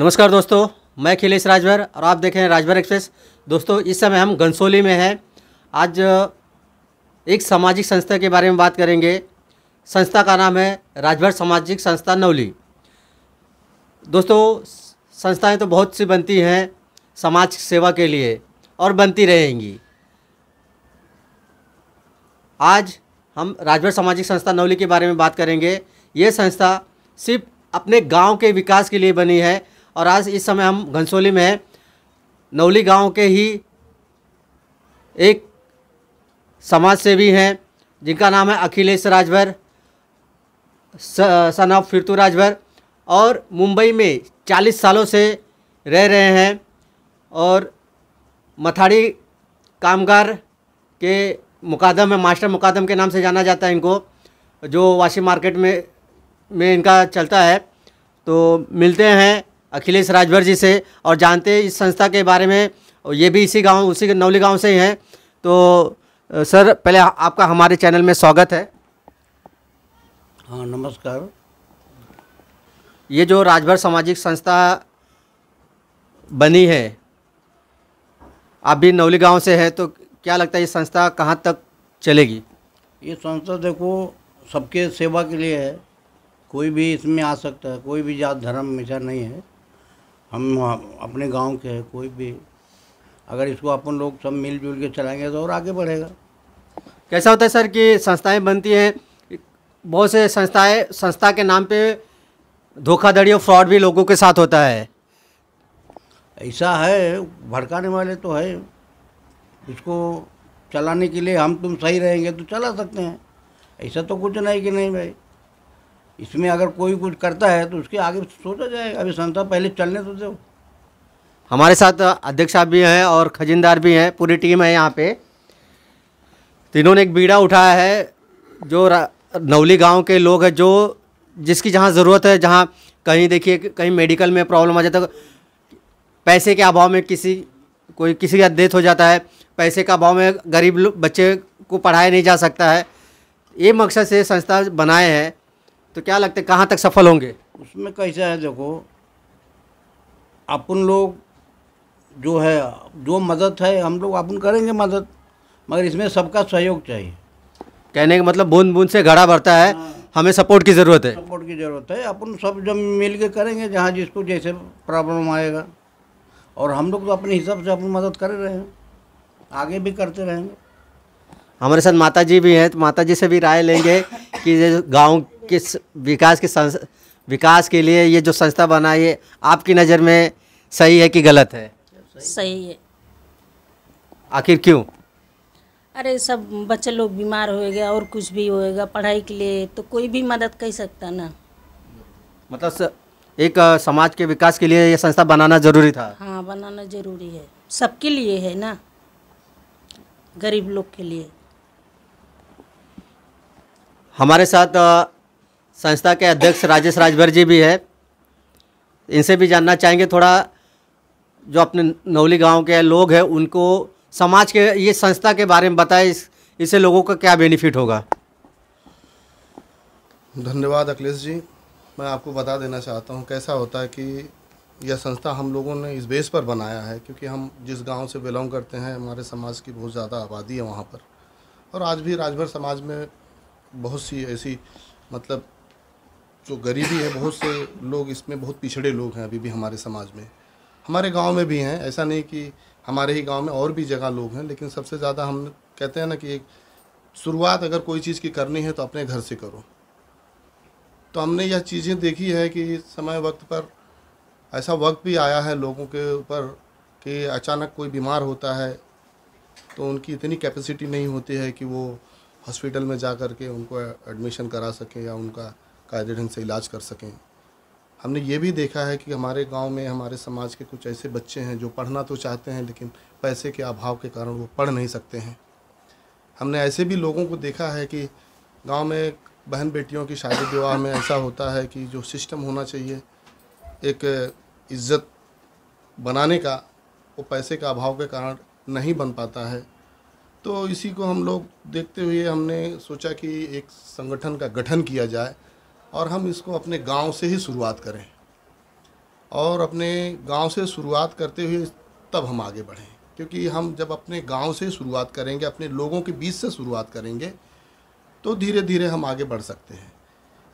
नमस्कार दोस्तों, मैं अखिलेश राजभर और आप देख रहे हैं राजभर एक्सप्रेस। दोस्तों, इस समय हम घनसोली में हैं। आज एक सामाजिक संस्था के बारे में बात करेंगे। संस्था का नाम है राजभर सामाजिक संस्था नौली। दोस्तों, संस्थाएं तो बहुत सी बनती हैं समाज सेवा के लिए और बनती रहेंगी। आज हम राजभर सामाजिक संस्था नौली के बारे में बात करेंगे। ये संस्था सिर्फ अपने गांव के विकास के लिए बनी है और आज इस समय हम घनसोली में हैं। नौली गांव के ही एक समाज सेवी हैं जिनका नाम है अखिलेश राजभर सन ऑफ फिरतू राजभर, और मुंबई में 40 सालों से रह रहे हैं और मथाड़ी कामगार के मुकादम है, मास्टर मुकादम के नाम से जाना जाता है इनको, जो वाशी मार्केट में इनका चलता है। तो मिलते हैं अखिलेश राजभर जी से और जानते हैं इस संस्था के बारे में। और ये भी इसी गांव, उसी नौली गांव से ही हैं। तो सर, पहले आपका हमारे चैनल में स्वागत है। हाँ, नमस्कार। ये जो राजभर सामाजिक संस्था बनी है, आप भी नौली गांव से हैं, तो क्या लगता है ये संस्था कहाँ तक चलेगी? ये संस्था देखो सबके सेवा के लिए है, कोई भी इसमें आ सकता है, कोई भी जात धर्म हमेशा नहीं है। हम अपने गांव के हैं, कोई भी अगर इसको अपन लोग सब मिलजुल के चलाएंगे तो और आगे बढ़ेगा। कैसा होता है सर कि संस्थाएं बनती हैं, बहुत से संस्थाएं संस्था के नाम पे धोखाधड़ी और फ्रॉड भी लोगों के साथ होता है। ऐसा है, भड़काने वाले तो है, इसको चलाने के लिए हम तुम सही रहेंगे तो चला सकते हैं। ऐसा तो कुछ नहीं कि नहीं भाई, इसमें अगर कोई कुछ करता है तो उसके आगे सोचा जाएगा। अभी संस्था पहले चलने तो दो। हमारे साथ अध्यक्ष साहब भी हैं और खजिनदार भी हैं, पूरी टीम है यहाँ पे। तीनों ने एक बीड़ा उठाया है जो नौली गांव के लोग हैं, जो जिसकी जहाँ ज़रूरत है, जहाँ कहीं देखिए कहीं मेडिकल में प्रॉब्लम आ जाता है, पैसे के अभाव में किसी का डेथ हो जाता है, पैसे के अभाव में गरीब बच्चे को पढ़ाया नहीं जा सकता है। ये मकसद से संस्था बनाए हैं। तो क्या लगता है कहाँ तक सफल होंगे? उसमें कैसा है देखो, अपन लोग जो है, जो मदद है हम लोग अपन करेंगे मदद, मगर इसमें सबका सहयोग चाहिए। कहने का मतलब बूंद बूंद से घड़ा भरता है। हमें सपोर्ट की ज़रूरत है, सपोर्ट की ज़रूरत है। अपन सब जब मिल के करेंगे, जहाँ जिसको जैसे प्रॉब्लम आएगा, और हम लोग तो अपने हिसाब से अपनी मदद कर रहे हैं, आगे भी करते रहेंगे। हमारे साथ माता जी भी हैं, तो माता जी से भी राय लेंगे कि गाँव किस विकास के लिए ये जो संस्था बनाई है, आपकी नज़र में सही है कि गलत है? सही है। आखिर क्यों? अरे सब बच्चे लोग बीमार होएगा और कुछ भी होएगा, पढ़ाई के लिए तो कोई भी मदद कर सकता ना। मतलब एक समाज के विकास के लिए ये संस्था बनाना जरूरी था। हाँ, बनाना जरूरी है, सबके लिए है ना, गरीब लोग के लिए। हमारे साथ संस्था के अध्यक्ष राजेश राजभर जी भी है, इनसे भी जानना चाहेंगे थोड़ा, जो अपने नौली गांव के लोग हैं उनको समाज के ये संस्था के बारे में बताएं, इससे लोगों का क्या बेनिफिट होगा। धन्यवाद अखिलेश जी। मैं आपको बता देना चाहता हूं कैसा होता है कि यह संस्था हम लोगों ने इस बेस पर बनाया है क्योंकि हम जिस गाँव से बिलोंग करते हैं, हमारे समाज की बहुत ज़्यादा आबादी है वहाँ पर, और आज भी राजभर समाज में बहुत सी ऐसी मतलब जो गरीबी है, बहुत से लोग इसमें बहुत पिछड़े लोग हैं अभी भी हमारे समाज में, हमारे गांव में भी हैं। ऐसा नहीं कि हमारे ही गांव में, और भी जगह लोग हैं, लेकिन सबसे ज़्यादा हम कहते हैं ना कि एक शुरुआत अगर कोई चीज़ की करनी है तो अपने घर से करो। तो हमने यह चीज़ें देखी है कि समय वक्त पर ऐसा वक्त भी आया है लोगों के ऊपर कि अचानक कोई बीमार होता है तो उनकी इतनी कैपेसिटी नहीं होती है कि वो हॉस्पिटल में जा कर के उनको एडमिशन करा सकें या उनका कायदे ढंग से इलाज कर सकें। हमने ये भी देखा है कि हमारे गांव में हमारे समाज के कुछ ऐसे बच्चे हैं जो पढ़ना तो चाहते हैं लेकिन पैसे के अभाव के कारण वो पढ़ नहीं सकते हैं। हमने ऐसे भी लोगों को देखा है कि गांव में बहन बेटियों की शादी विवाह में ऐसा होता है कि जो सिस्टम होना चाहिए एक इज्जत बनाने का, वो पैसे के अभाव के कारण नहीं बन पाता है। तो इसी को हम लोग देखते हुए हमने सोचा कि एक संगठन का गठन किया जाए और हम इसको अपने गांव से ही शुरुआत करें। और अपने गांव से शुरुआत करते हुए तब हम आगे बढ़ें, क्योंकि हम जब अपने गांव से शुरुआत करेंगे, अपने लोगों के बीच से शुरुआत करेंगे तो धीरे धीरे हम आगे बढ़ सकते हैं।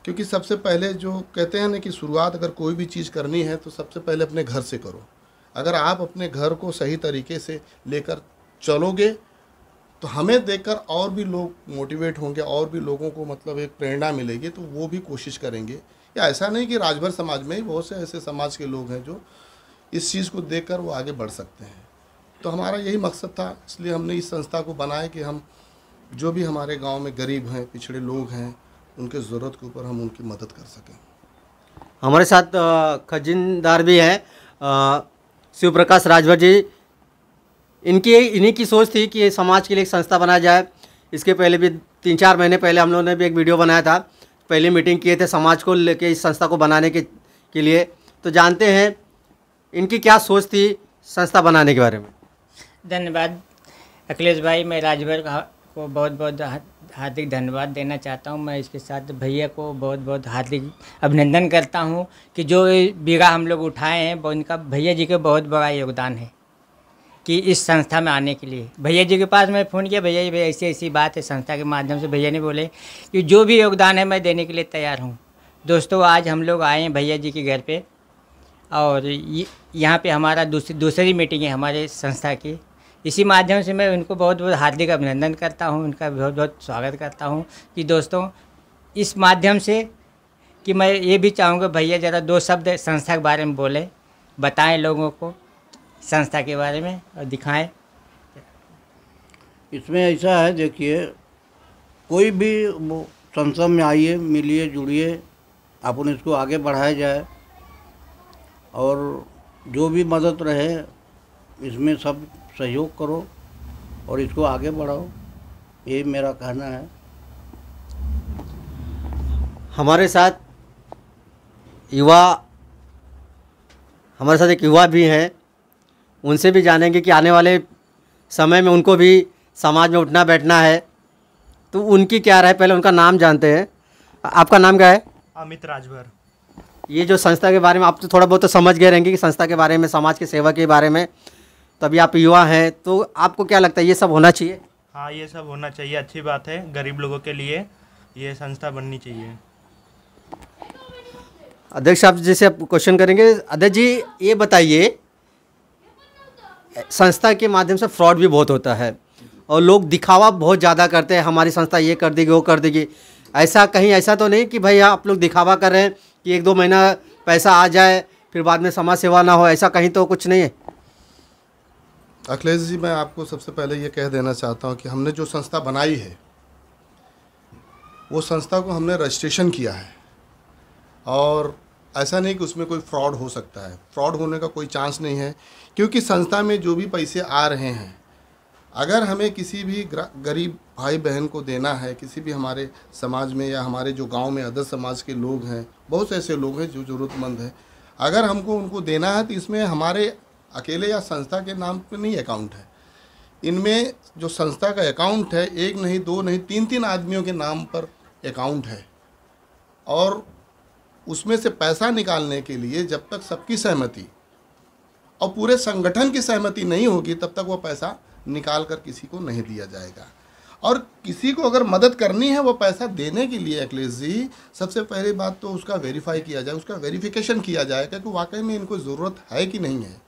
क्योंकि सबसे पहले जो कहते हैं ना कि शुरुआत अगर कोई भी चीज़ करनी है तो सबसे पहले अपने घर से करो। अगर आप अपने घर को सही तरीके से लेकर चलोगे तो हमें देखकर और भी लोग मोटिवेट होंगे, और भी लोगों को मतलब एक प्रेरणा मिलेगी तो वो भी कोशिश करेंगे। या ऐसा नहीं कि राजभर समाज में ही बहुत से ऐसे समाज के लोग हैं जो इस चीज़ को देखकर वो आगे बढ़ सकते हैं। तो हमारा यही मकसद था, इसलिए हमने इस संस्था को बनाया कि हम जो भी हमारे गांव में गरीब हैं, पिछड़े लोग हैं, उनके ज़रूरत के ऊपर हम उनकी मदद कर सकें। हमारे साथ खजिनदार भी हैं शिव प्रकाश राजभर जी। इन्हीं की सोच थी कि समाज के लिए एक संस्था बनाया जाए। इसके पहले भी 3-4 महीने पहले हम लोगों ने भी एक वीडियो बनाया था, पहली मीटिंग किए थे समाज को लेके इस संस्था को बनाने के लिए। तो जानते हैं इनकी क्या सोच थी संस्था बनाने के बारे में। धन्यवाद अखिलेश भाई, मैं राजभर को बहुत बहुत हार्दिक धन्यवाद देना चाहता हूं। मैं इसके साथ भैया को बहुत बहुत हार्दिक अभिनंदन करता हूं कि जो बीघा हम लोग उठाए हैं वो इनका भैया जी का बहुत बड़ा योगदान है कि इस संस्था में आने के लिए। भैया जी के पास मैं फ़ोन किया, भैया जी भैया ऐसी ऐसी बात है संस्था के माध्यम से, भैया ने बोले कि जो भी योगदान है मैं देने के लिए तैयार हूँ। दोस्तों आज हम लोग आए हैं भैया जी के घर पे और यहाँ पे हमारा दूसरी मीटिंग है हमारे संस्था की। इसी माध्यम से मैं उनको बहुत बहुत हार्दिक अभिनंदन करता हूँ, उनका बहुत बहुत स्वागत करता हूँ कि दोस्तों इस माध्यम से कि मैं ये भी चाहूँगा भैया ज़रा 2 शब्द संस्था के बारे में बोलें, बताएँ लोगों को संस्था के बारे में और दिखाएं। इसमें ऐसा है, देखिए कोई भी संस्था में आइए, मिलिए जुड़िए, अपन इसको आगे बढ़ाया जाए और जो भी मदद रहे इसमें सब सहयोग करो और इसको आगे बढ़ाओ, ये मेरा कहना है। हमारे साथ एक युवा भी हैं, उनसे भी जानेंगे कि आने वाले समय में उनको भी समाज में उठना बैठना है तो उनकी क्या राय। पहले उनका नाम जानते हैं। आपका नाम क्या है? अमित राजभर। ये जो संस्था के बारे में आप तो थोड़ा बहुत तो समझ गए रहेंगे कि संस्था के बारे में, समाज के सेवा के बारे में, तभी आप युवा हैं तो आपको क्या लगता है ये सब होना चाहिए? हाँ, ये सब होना चाहिए, अच्छी बात है, गरीब लोगों के लिए ये संस्था बननी चाहिए। अध्यक्ष साहब जी से आप क्वेश्चन करेंगे। अध्यक्ष जी ये बताइए, संस्था के माध्यम से फ्रॉड भी बहुत होता है और लोग दिखावा बहुत ज़्यादा करते हैं, हमारी संस्था ये कर देगी वो कर देगी। ऐसा कहीं ऐसा तो नहीं कि भाई आप लोग दिखावा कर रहे हैं कि 1-2 महीना पैसा आ जाए फिर बाद में समाज सेवा ना हो, ऐसा कहीं तो कुछ नहीं है? अखिलेश जी, मैं आपको सबसे पहले ये कह देना चाहता हूँ कि हमने जो संस्था बनाई है वो संस्था को हमने रजिस्ट्रेशन किया है और ऐसा नहीं कि उसमें कोई फ्रॉड हो सकता है। फ्रॉड होने का कोई चांस नहीं है, क्योंकि संस्था में जो भी पैसे आ रहे हैं अगर हमें किसी भी गरीब भाई बहन को देना है, किसी भी हमारे समाज में या हमारे जो गांव में अदर समाज के लोग हैं, बहुत से ऐसे लोग हैं जो ज़रूरतमंद हैं, अगर हमको उनको देना है तो इसमें हमारे अकेले या संस्था के नाम पर नहीं अकाउंट है। इनमें जो संस्था का अकाउंट है 1 नहीं 2 नहीं 3-3 आदमियों के नाम पर अकाउंट है और उसमें से पैसा निकालने के लिए जब तक सबकी सहमति और पूरे संगठन की सहमति नहीं होगी तब तक वो पैसा निकाल कर किसी को नहीं दिया जाएगा। और किसी को अगर मदद करनी है वो पैसा देने के लिए अखिलेश जी सबसे पहली बात तो उसका वेरीफाई किया जाए, उसका वेरिफिकेशन किया जाएगा कि वाकई में इनको ज़रूरत है कि नहीं है।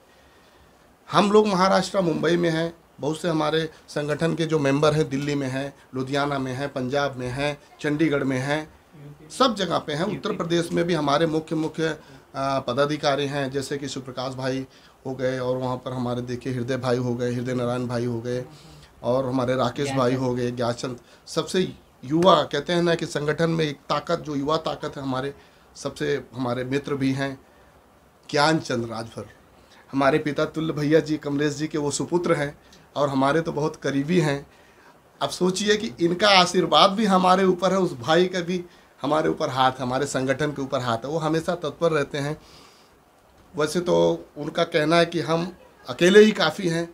हम लोग महाराष्ट्र मुंबई में हैं, बहुत से हमारे संगठन के जो मेंबर हैं दिल्ली में हैं, लुधियाना में हैं, पंजाब में हैं, चंडीगढ़ में हैं, सब जगह पे हैं। उत्तर प्रदेश में भी हमारे मुख्य पदाधिकारी हैं, जैसे कि शिव प्रकाश भाई हो गए और वहाँ पर हमारे देखिए हृदय भाई हो गए, हृदय नारायण भाई हो गए और हमारे राकेश भाई हो गए, ज्ञानचंद। सबसे युवा कहते हैं ना कि संगठन में एक ताकत, जो युवा ताकत है हमारे, सबसे हमारे मित्र भी हैं ज्ञानचंद राजभर, हमारे पिता तुल्य भैया जी कमलेश जी के वो सुपुत्र हैं और हमारे तो बहुत करीबी हैं। अब सोचिए कि इनका आशीर्वाद भी हमारे ऊपर है, उस भाई का भी हमारे ऊपर हाथ, हमारे संगठन के ऊपर हाथ है, वो हमेशा तत्पर रहते हैं। वैसे तो उनका कहना है कि हम अकेले ही काफ़ी हैं,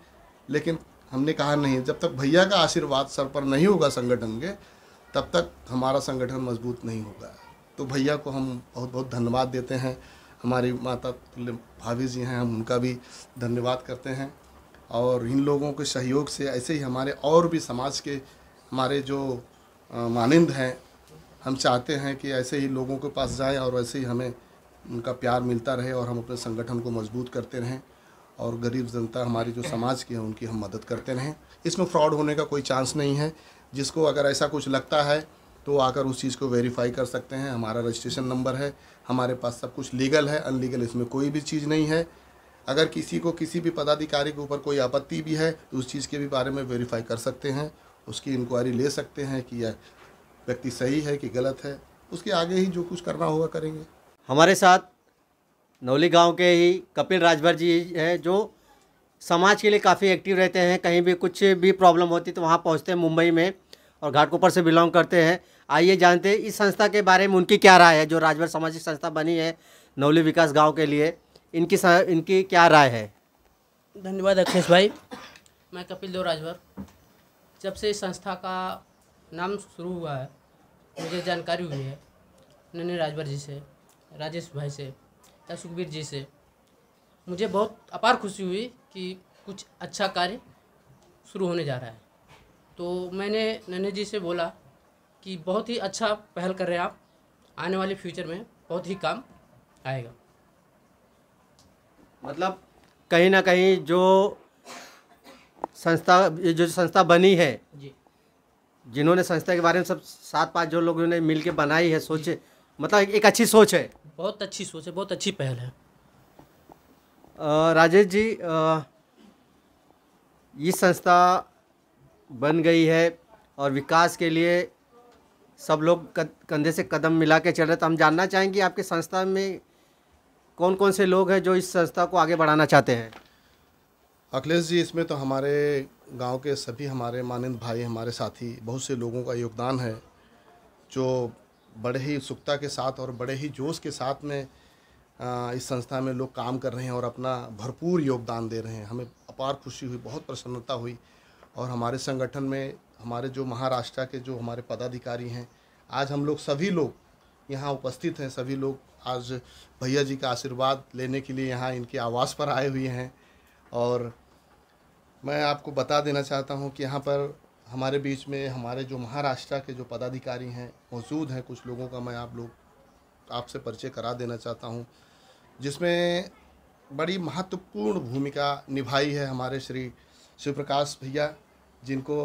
लेकिन हमने कहा नहीं, जब तक भैया का आशीर्वाद सर पर नहीं होगा संगठन के तब तक हमारा संगठन मजबूत नहीं होगा। तो भैया को हम बहुत बहुत धन्यवाद देते हैं। हमारी माता भाभी जी हैं, हम उनका भी धन्यवाद करते हैं। और इन लोगों के सहयोग से ऐसे ही हमारे और भी समाज के हमारे जो मानिंद हैं, हम चाहते हैं कि ऐसे ही लोगों के पास जाए और ऐसे ही हमें उनका प्यार मिलता रहे और हम अपने संगठन को मजबूत करते रहें और गरीब जनता हमारी जो समाज की है उनकी हम मदद करते रहें। इसमें फ्रॉड होने का कोई चांस नहीं है। जिसको अगर ऐसा कुछ लगता है तो आकर उस चीज़ को वेरीफाई कर सकते हैं। हमारा रजिस्ट्रेशन नंबर है, हमारे पास सब कुछ लीगल है, अनलीगल इसमें कोई भी चीज़ नहीं है। अगर किसी को किसी भी पदाधिकारी के ऊपर कोई आपत्ति भी है तो उस चीज़ के भी बारे में वेरीफाई कर सकते हैं, उसकी इंक्वायरी ले सकते हैं कि यह व्यक्ति सही है कि गलत है। उसके आगे ही जो कुछ करना होगा करेंगे। हमारे साथ नौली गांव के ही कपिल राजभर जी हैं जो समाज के लिए काफ़ी एक्टिव रहते हैं। कहीं भी कुछ भी प्रॉब्लम होती तो वहाँ पहुँचते हैं मुंबई में और घाटकोपर से बिलोंग करते हैं। आइए जानते हैं इस संस्था के बारे में उनकी क्या राय है, जो राजभर सामाजिक संस्था बनी है नौली विकास गांव के लिए, इनकी क्या राय है। धन्यवाद अखिलेश भाई। मैं कपिल राजभर, जब से इस संस्था का नाम शुरू हुआ है मुझे जानकारी हुई है नन्हे राजभर जी से, राजेश भाई से या सुखबीर जी से। मुझे बहुत अपार खुशी हुई कि कुछ अच्छा कार्य शुरू होने जा रहा है। तो मैंने नन्हे जी से बोला कि बहुत ही अच्छा पहल कर रहे हैं आप, आने वाले फ्यूचर में बहुत ही काम आएगा। मतलब कहीं ना कहीं जो संस्था बनी है जी, जिन्होंने संस्था के बारे में सब 7-5 जो लोगों ने मिल के बनाई है, सोचे, मतलब एक अच्छी सोच है, बहुत अच्छी सोच है, बहुत अच्छी पहल है। राजेश जी, ये संस्था बन गई है और विकास के लिए सब लोग कंधे से कदम मिला के चल रहे, तो हम जानना चाहेंगे आपके संस्था में कौन कौन से लोग हैं जो इस संस्था को आगे बढ़ाना चाहते हैं। अखिलेश जी, इसमें तो हमारे गांव के सभी हमारे मानिंद भाई, हमारे साथी, बहुत से लोगों का योगदान है जो बड़े ही उत्सुकता के साथ और बड़े ही जोश के साथ में इस संस्था में लोग काम कर रहे हैं और अपना भरपूर योगदान दे रहे हैं। हमें अपार खुशी हुई, बहुत प्रसन्नता हुई। और हमारे संगठन में हमारे जो महाराष्ट्र के जो हमारे पदाधिकारी हैं, आज हम लोग सभी लोग यहाँ उपस्थित हैं। सभी लोग आज भैया जी का आशीर्वाद लेने के लिए यहाँ इनके आवास पर आए हुए हैं। और मैं आपको बता देना चाहता हूँ कि यहाँ पर हमारे बीच में हमारे जो महाराष्ट्र के जो पदाधिकारी हैं मौजूद हैं, कुछ लोगों का मैं आपसे परिचय करा देना चाहता हूँ, जिसमें बड़ी महत्वपूर्ण भूमिका निभाई है हमारे श्री शिव प्रकाश भैया, जिनको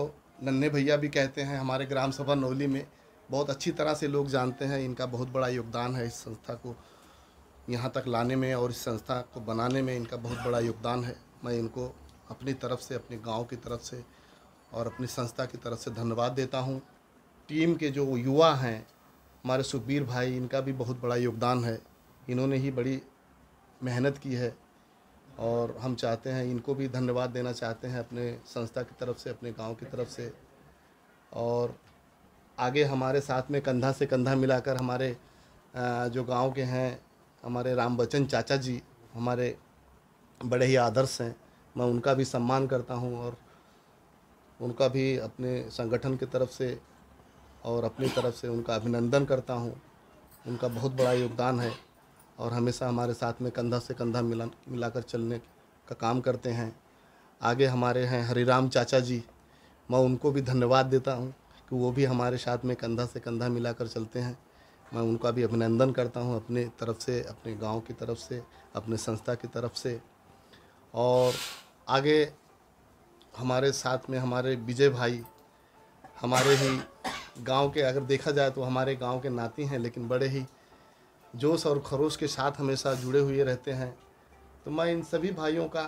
नन्हे भैया भी कहते हैं। हमारे ग्राम सभा नौली में बहुत अच्छी तरह से लोग जानते हैं, इनका बहुत बड़ा योगदान है इस संस्था को यहाँ तक लाने में और इस संस्था को बनाने में इनका बहुत बड़ा योगदान है। मैं इनको अपनी तरफ से, अपने गांव की तरफ से और अपनी संस्था की तरफ से धन्यवाद देता हूँ। टीम के जो युवा हैं हमारे सुखबीर भाई, इनका भी बहुत बड़ा योगदान है, इन्होंने ही बड़ी मेहनत की है और हम चाहते हैं इनको भी धन्यवाद देना चाहते हैं अपने संस्था की तरफ से, अपने गांव की तरफ से। और आगे हमारे साथ में कंधा से कंधा मिलाकर हमारे जो गांव के हैं हमारे रामबचन चाचा जी, हमारे बड़े ही आदर्श हैं। मैं उनका भी सम्मान करता हूं और उनका भी अपने संगठन की तरफ से और अपनी तरफ से उनका अभिनंदन करता हूं। उनका बहुत बड़ा योगदान है और हमेशा हमारे साथ में कंधा से कंधा मिलाकर चलने का काम करते हैं। आगे हमारे हैं हरिराम चाचा जी, मैं उनको भी धन्यवाद देता हूं कि वो भी हमारे साथ में कंधा से कंधा मिलाकर चलते हैं। मैं उनका भी अभिनंदन करता हूं अपने तरफ से, अपने गांव की तरफ से, अपने संस्था की तरफ से। और आगे हमारे साथ में हमारे विजय भाई, हमारे ही गाँव के, अगर देखा जाए तो हमारे गाँव के नाती हैं, लेकिन बड़े ही जोश और खरोश के साथ हमेशा जुड़े हुए रहते हैं। तो मैं इन सभी भाइयों का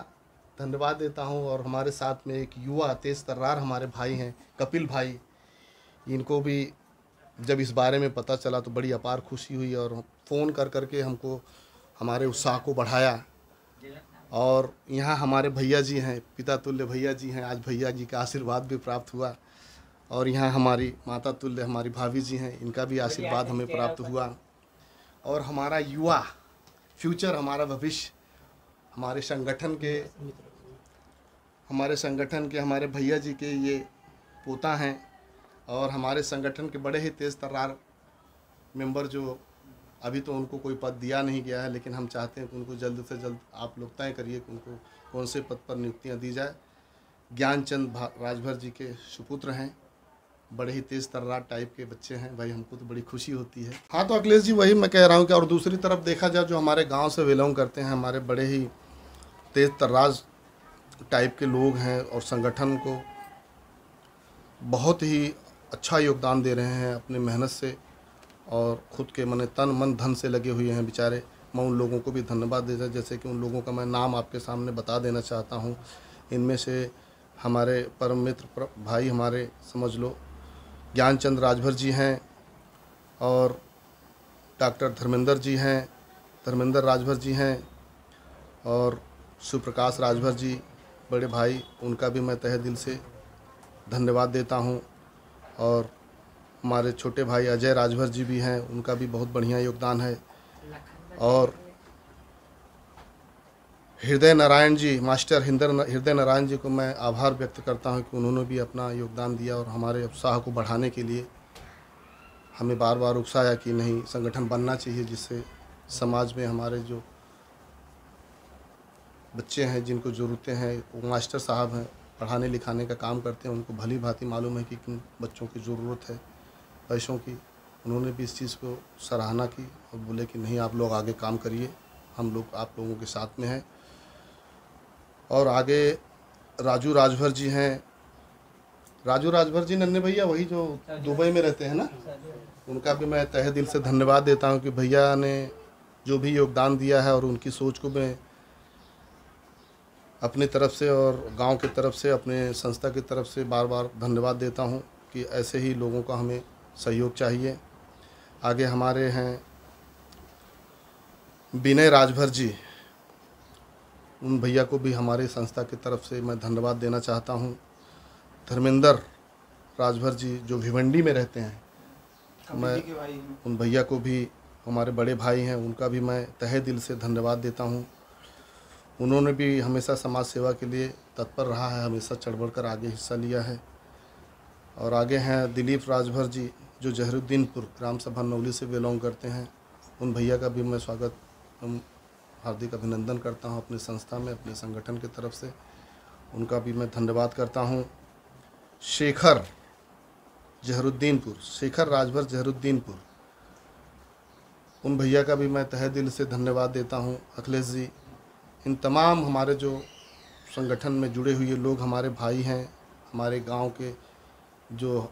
धन्यवाद देता हूं। और हमारे साथ में एक युवा तेज तर्रार हमारे भाई हैं कपिल भाई, इनको भी जब इस बारे में पता चला तो बड़ी अपार खुशी हुई और फ़ोन कर करके हमको हमारे उत्साह को बढ़ाया। और यहाँ हमारे भैया जी हैं, पिता तुल्य भैया जी हैं, आज भैया जी का आशीर्वाद भी प्राप्त हुआ। और यहाँ हमारी माता तुल्य हमारी भाभी जी हैं, इनका भी आशीर्वाद हमें प्राप्त हुआ। और हमारा युवा फ्यूचर, हमारा भविष्य, हमारे संगठन के हमारे भैया जी के ये पोता हैं और हमारे संगठन के बड़े ही तेज़ तर्रार मेंबर जो अभी तो उनको कोई पद दिया नहीं गया है, लेकिन हम चाहते हैं कि उनको जल्द से जल्द आप लोग तय करिए कि उनको कौन से पद पर नियुक्तियाँ दी जाए। ज्ञानचंद राजभर जी के सुपुत्र हैं, बड़े ही तेज तर्रार टाइप के बच्चे हैं भाई, हमको तो बड़ी खुशी होती है। हाँ तो अखिलेश जी वही मैं कह रहा हूँ कि और दूसरी तरफ देखा जाए जो हमारे गांव से बिलोंग करते हैं, हमारे बड़े ही तेज तर्राज टाइप के लोग हैं और संगठन को बहुत ही अच्छा योगदान दे रहे हैं अपनी मेहनत से और ख़ुद के मन तन मन धन से लगे हुए हैं बेचारे। मैं उन लोगों को भी धन्यवाद देता, जैसे कि उन लोगों का मैं नाम आपके सामने बता देना चाहता हूँ। इनमें से हमारे परम मित्र भाई हमारे समझ लो ज्ञानचंद राजभर जी हैं और डॉक्टर धर्मेंद्र जी हैं, धर्मेंद्र राजभर जी हैं और शिव प्रकाश राजभर जी बड़े भाई, उनका भी मैं तहे दिल से धन्यवाद देता हूं। और हमारे छोटे भाई अजय राजभर जी भी हैं, उनका भी बहुत बढ़िया योगदान है। और हृदय नारायण जी मास्टर हिंदर हृदय नारायण जी को मैं आभार व्यक्त करता हूं कि उन्होंने भी अपना योगदान दिया और हमारे उत्साह को बढ़ाने के लिए हमें बार बार उकसाया कि नहीं संगठन बनना चाहिए, जिससे समाज में हमारे जो बच्चे हैं जिनको ज़रूरतें हैं, वो मास्टर साहब हैं पढ़ाने लिखाने का काम करते हैं, उनको भली भांति मालूम है कि किन बच्चों की ज़रूरत है पैसों की। उन्होंने भी इस चीज़ को सराहना की और बोले कि नहीं आप लोग आगे काम करिए, हम लोग आप लोगों के साथ में हैं। और आगे राजू राजभर जी हैं, राजू राजभर जी नन्हे भैया वही जो दुबई में रहते हैं ना, उनका भी मैं तहे दिल से धन्यवाद देता हूं कि भैया ने जो भी योगदान दिया है और उनकी सोच को मैं अपनी तरफ से और गांव की तरफ से अपने संस्था की तरफ से बार बार धन्यवाद देता हूं कि ऐसे ही लोगों का हमें सहयोग चाहिए। आगे हमारे हैं विनय राजभर जी, उन भैया को भी हमारी संस्था की तरफ से मैं धन्यवाद देना चाहता हूं। धर्मेंद्र राजभर जी जो भिवंडी में रहते हैं, मैं उन भैया को भी, हमारे बड़े भाई हैं, उनका भी मैं तहे दिल से धन्यवाद देता हूं। उन्होंने भी हमेशा समाज सेवा के लिए तत्पर रहा है, हमेशा चढ़ बढ़ कर आगे हिस्सा लिया है। और आगे हैं दिलीप राजभर जी जो जहरुद्दीनपुर ग्राम सभा नौली से बिलोंग करते हैं, उन भैया का भी मैं स्वागत हार्दिक अभिनंदन करता हूं अपनी संस्था में, अपने संगठन की तरफ से, उनका भी मैं धन्यवाद करता हूं। शेखर जहरुद्दीनपुर, शेखर राजभर जहरुद्दीनपुर, उन भैया का भी मैं तहे दिल से धन्यवाद देता हूं। अखिलेश जी इन तमाम हमारे जो संगठन में जुड़े हुए लोग हमारे भाई हैं, हमारे गांव के जो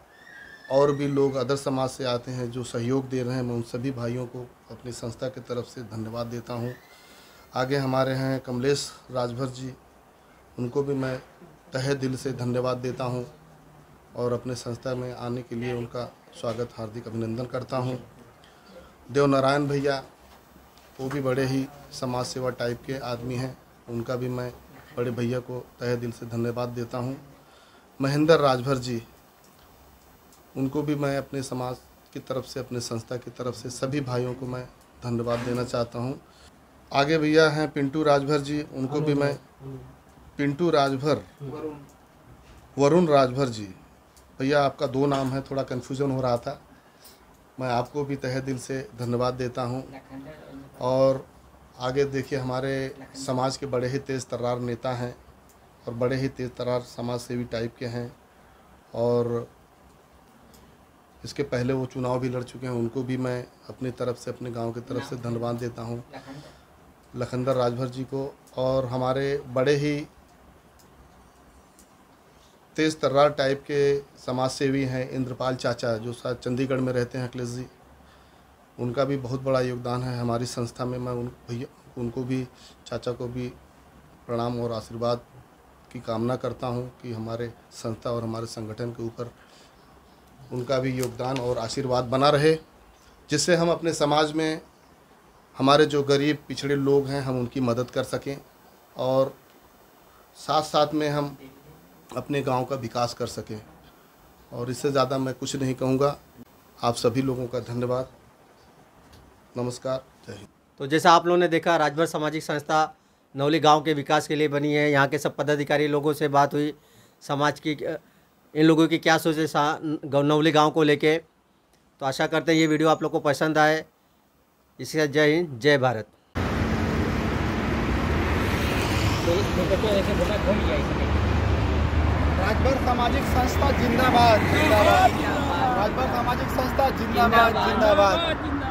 और भी लोग अदर समाज से आते हैं जो सहयोग दे रहे हैं, मैं उन सभी भाइयों को अपनी संस्था की तरफ से धन्यवाद देता हूँ। आगे हमारे हैं कमलेश राजभर जी, उनको भी मैं तहे दिल से धन्यवाद देता हूं और अपने संस्था में आने के लिए उनका स्वागत हार्दिक अभिनंदन करता हूं। देवनारायण भैया वो भी बड़े ही समाज सेवा टाइप के आदमी हैं, उनका भी मैं बड़े भैया को तहे दिल से धन्यवाद देता हूं। महेंद्र राजभर जी, उनको भी मैं अपने समाज की तरफ से, अपने संस्था की तरफ से सभी भाइयों को मैं धन्यवाद देना चाहता हूँ। आगे भैया हैं पिंटू राजभर जी, उनको भी मैं पिंटू राजभर वरुण राजभर जी, भैया आपका दो नाम है, थोड़ा कन्फ्यूज़न हो रहा था, मैं आपको भी तहे दिल से धन्यवाद देता हूं। और आगे देखिए हमारे समाज के बड़े ही तेज़ तर्रार नेता हैं और बड़े ही तेज़ तर्रार समाज सेवी टाइप के हैं और इसके पहले वो चुनाव भी लड़ चुके हैं, उनको भी मैं अपनी तरफ से, अपने गांव की तरफ से धन्यवाद देता हूँ, लखनदर राजभर जी को। और हमारे बड़े ही तेज तर्रार टाइप के समाज सेवी हैं इंद्रपाल चाचा जो शायद चंडीगढ़ में रहते हैं अखिलेश जी, उनका भी बहुत बड़ा योगदान है हमारी संस्था में। मैं उनको भी, चाचा को भी प्रणाम और आशीर्वाद की कामना करता हूं कि हमारे संस्था और हमारे संगठन के ऊपर उनका भी योगदान और आशीर्वाद बना रहे, जिससे हम अपने समाज में हमारे जो गरीब पिछड़े लोग हैं हम उनकी मदद कर सकें और साथ साथ में हम अपने गांव का विकास कर सकें। और इससे ज़्यादा मैं कुछ नहीं कहूँगा, आप सभी लोगों का धन्यवाद, नमस्कार, जय हिंद। तो जैसा आप लोगों ने देखा राजभर सामाजिक संस्था नौली गांव के विकास के लिए बनी है, यहाँ के सब पदाधिकारी लोगों से बात हुई, समाज की इन लोगों की क्या सोच है नौली गाँव को लेके। तो आशा करते हैं ये वीडियो आप लोग को पसंद आए। इसका जय हिंद जय भारत। राजभर सामाजिक संस्था जिंदाबाद जिंदाबाद, राजभर सामाजिक संस्था जिंदाबाद जिंदाबाद।